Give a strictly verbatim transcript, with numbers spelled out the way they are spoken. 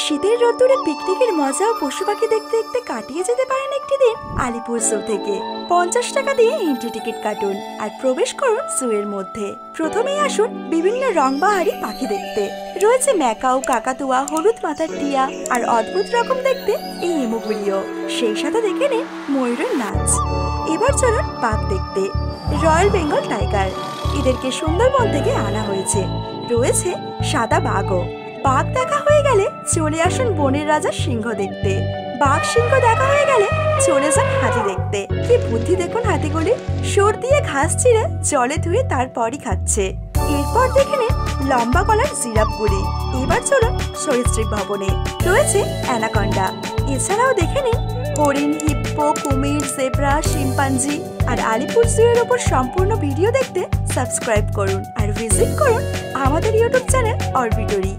शीतेर रोदुरे पिकनिकेर मजा और पशु पाखी देखते देखते काटिए जेते पारेन एकटी दिन आलिपुर जू थेके। पचास टाका दिए एंट्री टिकिट काटुन और प्रवेश करुन जूएर मध्य। प्रथमेई आसुन विभिन्न रंगबाहारी पाखी देखते। रयेछे मैकाउ, काकातुआ, हलुद माथार टिया और अद्भुत रकम देखते एई एमुगुलिओ। सेई साथे देखे निन मयूरेर नाच। एबार चलुन बाघ देखते। रयल बेंगल टाइगर एदेरके सुंदरबन थेके आना हयेछे। रयेछे सादा बाघ। बाघ देखा हो गेले चले आसुन बनेर राजा सिंह देखते। बाघ सिंह देखा हो गेले चले जान हाथी देखते। कि बुद्धि देखुन हाथीगुली शोर दिए घास छिड़े जले धुए तारपरई खाচ্ছে। এরপর দেখে নিন লম্বা গলার জিরাফগুলি। এবার চলুন সরীসৃপ ভবনে। রয়েছে অ্যানাকোন্ডা। এছাড়াও দেখে নিন হরিণ, হিপ্পো, কুমির, জেব্রা, শিম্পাঞ্জি আর আলিপুর জুয়ের উপর সম্পূর্ণ ভিডিও দেখতে সাবস্ক্রাইব করুন আর ভিজিট করুন আমাদের ইউটিউব চ্যানেল অরবিটরি।